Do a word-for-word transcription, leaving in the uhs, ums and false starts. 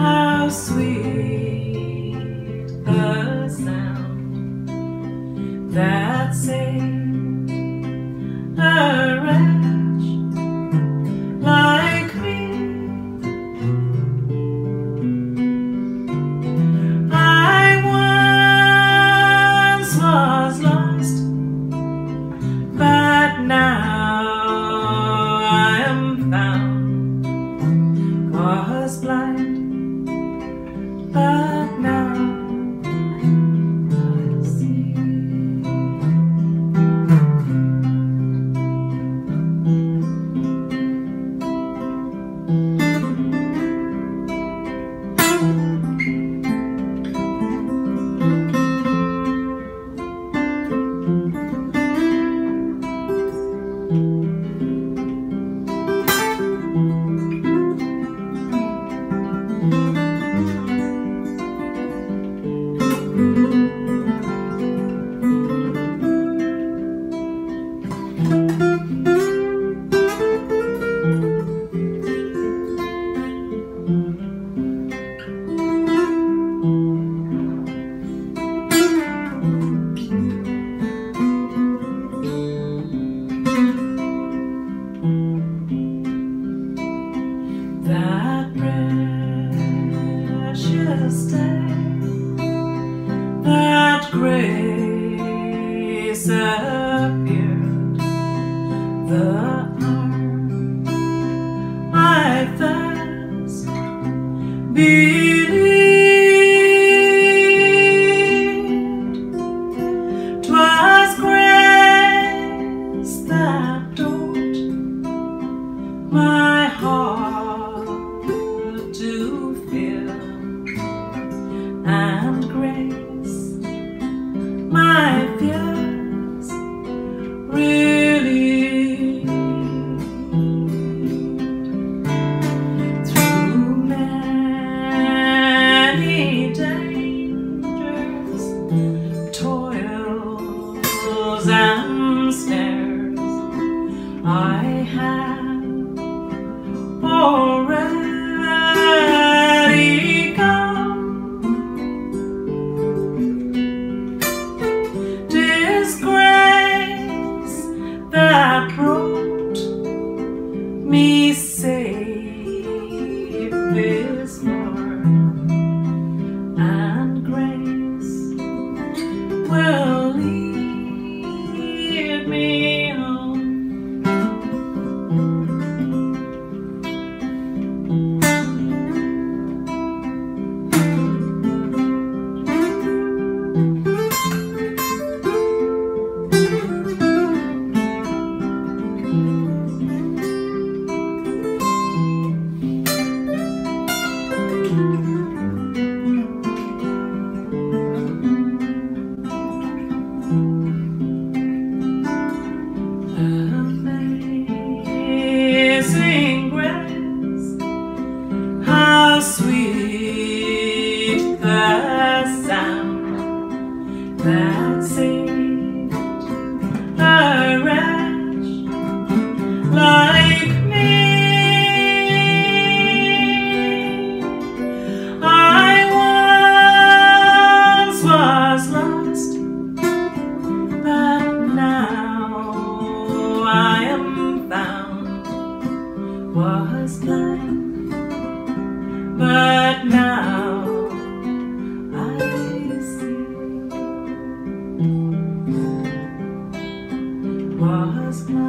How sweet the sound that saved a wretch like me. I once was lost, but now I am found. Was blind, but now I see. That precious day, that grace appeared, the hour I first believed. 'Twas grace that taught my heart to feel, and grace my fears really. Through many dangers, toils and snares, I have already me safe is more, and grace will lead me home. Amazing grace, how sweet the sound that saved a wretch like me. I once was lost, but now I am found. Was blind, but now I see. Was blind.